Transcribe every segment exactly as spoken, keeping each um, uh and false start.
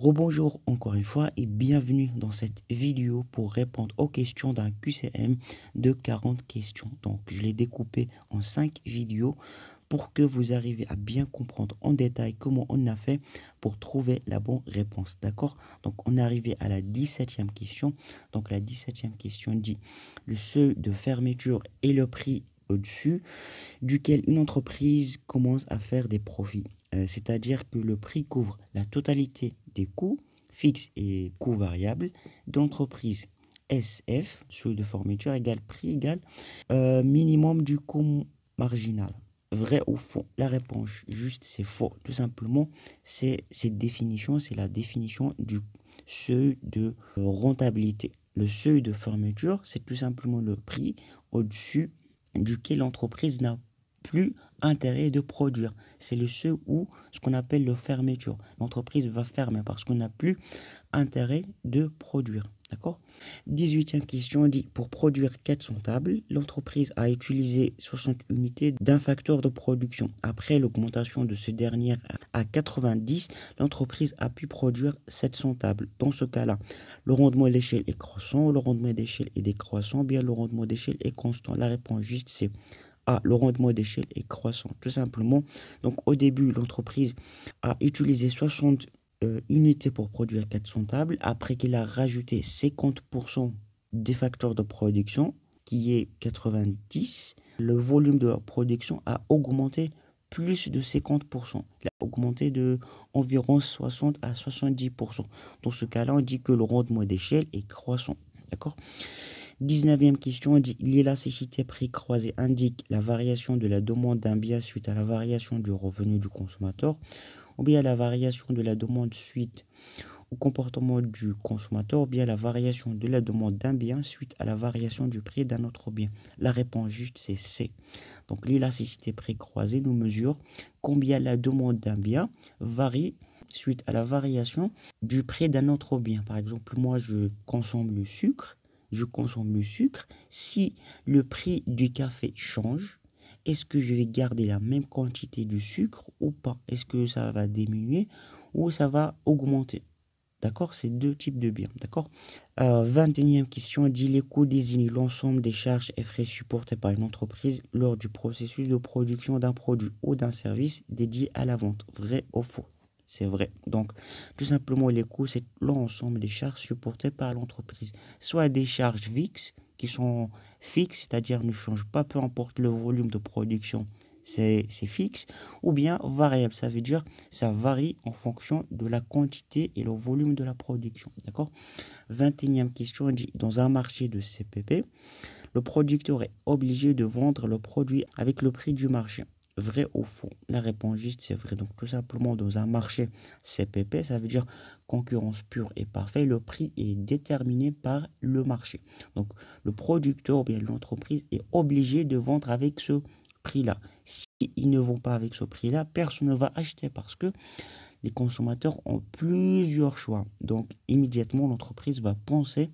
Rebonjour encore une fois et bienvenue dans cette vidéo pour répondre aux questions d'un Q C M de quarante questions. Donc je l'ai découpé en cinq vidéos pour que vous arriviez à bien comprendre en détail comment on a fait pour trouver la bonne réponse. D'accord? Donc on est arrivé à la dix-septième question. Donc la dix-septième question dit le seuil de fermeture et le prix au-dessus duquel une entreprise commence à faire des profits. Euh, C'est-à-dire que le prix couvre la totalité des coûts fixes et coûts variables d'entreprise S F, seuil de fermeture égale prix égale euh, minimum du coût marginal. Vrai ou faux? La réponse juste, c'est faux. Tout simplement, c'est cette définition, c'est la définition du seuil de rentabilité. Le seuil de fermeture, c'est tout simplement le prix au-dessus duquel l'entreprise n'a plus intérêt de produire. C'est le seuil où ce qu'on appelle le fermeture. L'entreprise va fermer parce qu'on n'a plus intérêt de produire. D'accord? dix-huitième question dit, pour produire quatre cents tables, l'entreprise a utilisé soixante unités d'un facteur de production. Après l'augmentation de ce dernier à quatre-vingt-dix, l'entreprise a pu produire sept cents tables. Dans ce cas-là, le rendement à l'échelle est croissant, le rendement d'échelle est décroissant, bien le rendement d'échelle est constant. La réponse juste, c'est A, le rendement d'échelle est croissant. Tout simplement, donc au début, l'entreprise a utilisé soixante Euh, unité pour produire quatre cents tables, après qu'il a rajouté cinquante pour cent des facteurs de production, qui est quatre-vingt-dix, le volume de la production a augmenté plus de cinquante pour cent. Il a augmenté de environ soixante à soixante-dix pour cent. Dans ce cas-là, on dit que le rendement d'échelle est croissant. D'accord ? dix-neuvième question, on dit l'élasticité prix croisé indique la variation de la demande d'un bien suite à la variation du revenu du consommateur ou bien la variation de la demande suite au comportement du consommateur, ou bien la variation de la demande d'un bien suite à la variation du prix d'un autre bien. La réponse juste, c'est C. Donc l'élasticité prix croisée nous mesure combien la demande d'un bien varie suite à la variation du prix d'un autre bien. Par exemple, moi, je consomme le sucre. Je consomme le sucre. Si le prix du café change, est-ce que je vais garder la même quantité de sucre ou pas? Est-ce que ça va diminuer ou ça va augmenter? D'accord? C'est deux types de biens. D'accord? euh, vingt-et-unième question dit les coûts désignent l'ensemble des charges et frais supportés par une entreprise lors du processus de production d'un produit ou d'un service dédié à la vente. Vrai ou faux? C'est vrai. Donc, tout simplement, les coûts, c'est l'ensemble des charges supportées par l'entreprise. Soit des charges fixes, qui sont fixes, c'est-à-dire ne changent pas, peu importe le volume de production, c'est fixe, ou bien variable, ça veut dire ça varie en fonction de la quantité et le volume de la production. D'accord? vingt-et-unième question, on dit, dans un marché de C P P, le producteur est obligé de vendre le produit avec le prix du marché. Vrai ou faux? La réponse juste, c'est vrai. Donc tout simplement, dans un marché C P P, ça veut dire concurrence pure et parfaite, le prix est déterminé par le marché. Donc le producteur ou bien l'entreprise est obligé de vendre avec ce prix-là. S'ils ne vont pas avec ce prix-là, personne ne va acheter parce que les consommateurs ont plusieurs choix. Donc immédiatement, l'entreprise va penser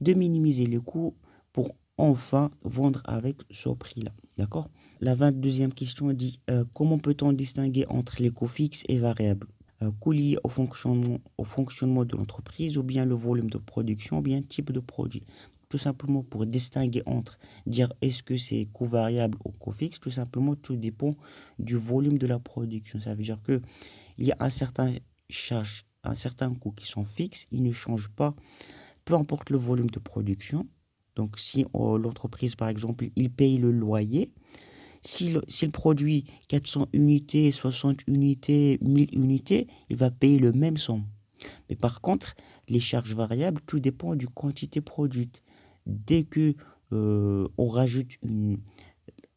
de minimiser les coûts pour enfin vendre avec ce prix-là. D'accord? La vingt-deuxième question dit euh, comment peut-on distinguer entre les coûts fixes et variables? euh, Coûts liés au fonctionnement, au fonctionnement de l'entreprise ou bien le volume de production ou bien type de produit. Tout simplement pour distinguer entre, dire est-ce que c'est coût variable ou coût fixe, tout simplement tout dépend du volume de la production. Ça veut dire que il y a un certain charge, un certain coût qui sont fixes, ils ne changent pas, peu importe le volume de production. Donc, si euh, l'entreprise, par exemple, il paye le loyer, s'il produit quatre cents unités, soixante unités, mille unités, il va payer le même somme. Mais par contre, les charges variables, tout dépend du quantité produite. Dès que euh, on rajoute une,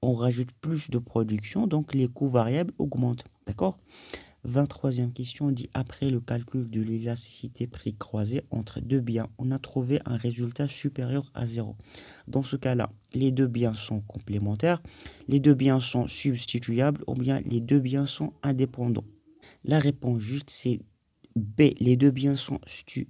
on rajoute plus de production, donc les coûts variables augmentent. D'accord? vingt-troisième question dit après le calcul de l'élasticité prix croisée entre deux biens, on a trouvé un résultat supérieur à zéro. Dans ce cas-là, les deux biens sont complémentaires, les deux biens sont substituables ou bien les deux biens sont indépendants. La réponse juste, c'est B, les deux biens sont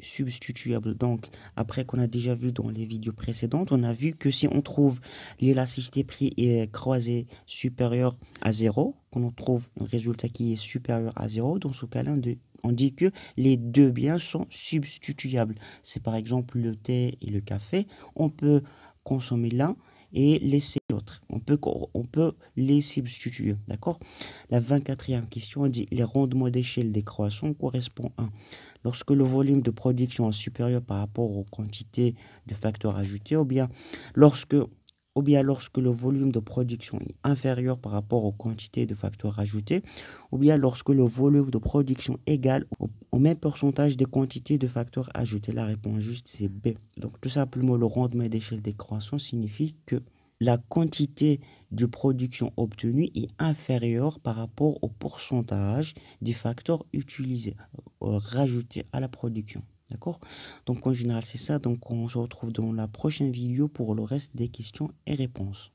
substituables. Donc, après qu'on a déjà vu dans les vidéos précédentes, on a vu que si on trouve l'élasticité prix est croisée supérieure à zéro, qu'on trouve un résultat qui est supérieur à zéro, dans ce cas-là, on dit que les deux biens sont substituables. C'est par exemple le thé et le café. On peut consommer l'un et laisser l'autre. On peut, on peut les substituer. D'accord? La vingt-quatrième question dit les rendements d'échelle des croissants correspondent à lorsque le volume de production est supérieur par rapport aux quantités de facteurs ajoutés, ou bien lorsque, ou bien lorsque le volume de production est inférieur par rapport aux quantités de facteurs ajoutés, ou bien lorsque le volume de production est égal au, au même pourcentage des quantités de facteurs ajoutés. La réponse juste, c'est B. Donc, tout simplement, le rendement d'échelle des croissants signifie que la quantité de production obtenue est inférieure par rapport au pourcentage des facteurs utilisés, euh, rajoutés à la production. D'accord? Donc en général c'est ça. Donc on se retrouve dans la prochaine vidéo pour le reste des questions et réponses.